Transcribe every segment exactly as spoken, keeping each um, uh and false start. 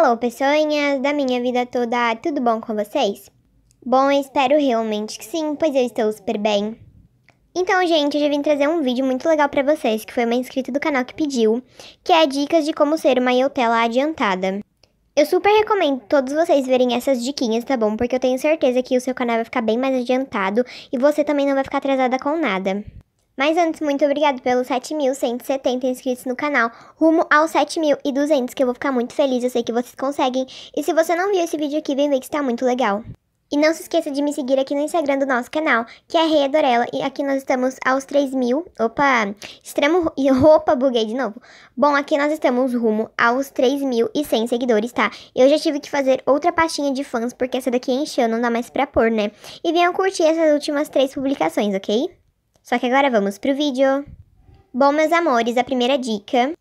Alô, pessoinhas da minha vida toda, tudo bom com vocês? Bom, espero realmente que sim, pois eu estou super bem. Então, gente, eu já vim trazer um vídeo muito legal pra vocês, que foi uma inscrita do canal que pediu, que é dicas de como ser uma Youtela adiantada. Eu super recomendo todos vocês verem essas diquinhas, tá bom? Porque eu tenho certeza que o seu canal vai ficar bem mais adiantado e você também não vai ficar atrasada com nada. Mas antes, muito obrigado pelos sete mil cento e setenta inscritos no canal, rumo aos sete mil e duzentos, que eu vou ficar muito feliz, eu sei que vocês conseguem. E se você não viu esse vídeo aqui, vem ver que está muito legal. E não se esqueça de me seguir aqui no Instagram do nosso canal, que é Hey Adorela, e aqui nós estamos aos três mil, opa, extremo, opa, buguei de novo. Bom, aqui nós estamos rumo aos três mil e cem seguidores, tá? Eu já tive que fazer outra pastinha de fãs, porque essa daqui encheu, não dá mais pra pôr, né? E venham curtir essas últimas três publicações, ok? Só que agora vamos pro vídeo. Bom, meus amores, a primeira dica...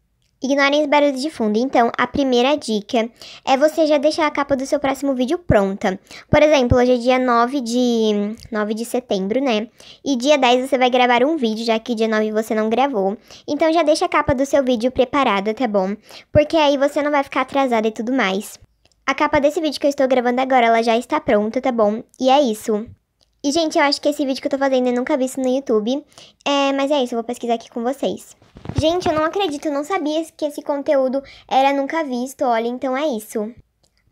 Ignorem os barulhos de fundo. Então, a primeira dica é você já deixar a capa do seu próximo vídeo pronta. Por exemplo, hoje é dia nove de setembro, né? E dia dez você vai gravar um vídeo, já que dia nove você não gravou. Então, já deixa a capa do seu vídeo preparada, tá bom? Porque aí você não vai ficar atrasada e tudo mais. A capa desse vídeo que eu estou gravando agora, ela já está pronta, tá bom? E é isso. E, gente, eu acho que esse vídeo que eu tô fazendo eu nunca vi isso no YouTube. É, mas é isso, eu vou pesquisar aqui com vocês. Gente, eu não acredito, eu não sabia que esse conteúdo era nunca visto, olha, então é isso.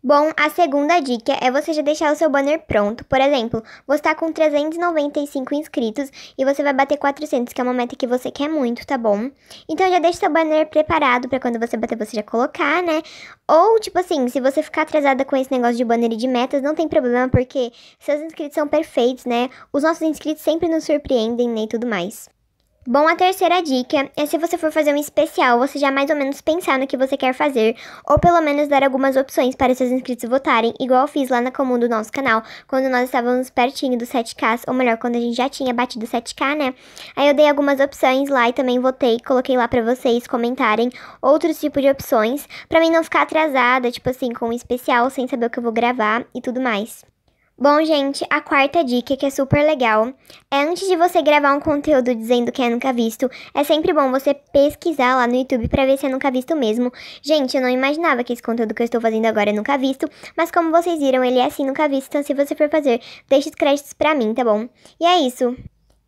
Bom, a segunda dica é você já deixar o seu banner pronto. Por exemplo, você tá com trezentos e noventa e cinco inscritos e você vai bater quatrocentos, que é uma meta que você quer muito, tá bom? Então já deixa seu banner preparado pra quando você bater você já colocar, né? Ou, tipo assim, se você ficar atrasada com esse negócio de banner e de metas, não tem problema, porque seus inscritos são perfeitos, né? Os nossos inscritos sempre nos surpreendem, né, e tudo mais. Bom, a terceira dica é se você for fazer um especial, você já mais ou menos pensar no que você quer fazer, ou pelo menos dar algumas opções para seus inscritos votarem, igual eu fiz lá na comum do nosso canal, quando nós estávamos pertinho dos sete K, ou melhor, quando a gente já tinha batido sete K, né? Aí eu dei algumas opções lá e também votei, coloquei lá pra vocês comentarem outros tipos de opções, pra mim não ficar atrasada, tipo assim, com um especial, sem saber o que eu vou gravar e tudo mais. Bom, gente, a quarta dica, que é super legal, é antes de você gravar um conteúdo dizendo que é nunca visto, é sempre bom você pesquisar lá no YouTube pra ver se é nunca visto mesmo. Gente, eu não imaginava que esse conteúdo que eu estou fazendo agora é nunca visto, mas como vocês viram, ele é sim nunca visto, então se você for fazer, deixa os créditos pra mim, tá bom? E é isso.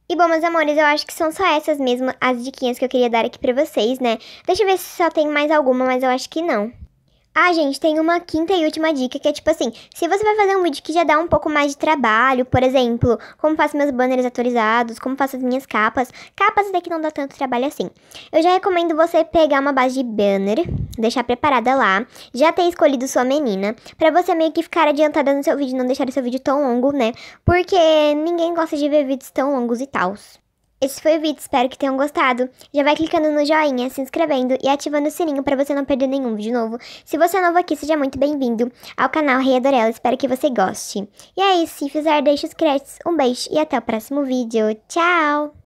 E bom, meus amores, eu acho que são só essas mesmo as diquinhas que eu queria dar aqui pra vocês, né? Deixa eu ver se só tem mais alguma, mas eu acho que não. Ah, gente, tem uma quinta e última dica, que é tipo assim, se você vai fazer um vídeo que já dá um pouco mais de trabalho, por exemplo, como faço meus banners atualizados, como faço as minhas capas, capas até que não dá tanto trabalho assim. Eu já recomendo você pegar uma base de banner, deixar preparada lá, já ter escolhido sua menina, pra você meio que ficar adiantada no seu vídeo, não deixar o seu vídeo tão longo, né? Porque ninguém gosta de ver vídeos tão longos e tals. Esse foi o vídeo, espero que tenham gostado. Já vai clicando no joinha, se inscrevendo e ativando o sininho pra você não perder nenhum vídeo novo. Se você é novo aqui, seja muito bem-vindo ao canal Hey Adorela, espero que você goste. E é isso, se fizer, deixa os créditos, um beijo e até o próximo vídeo. Tchau!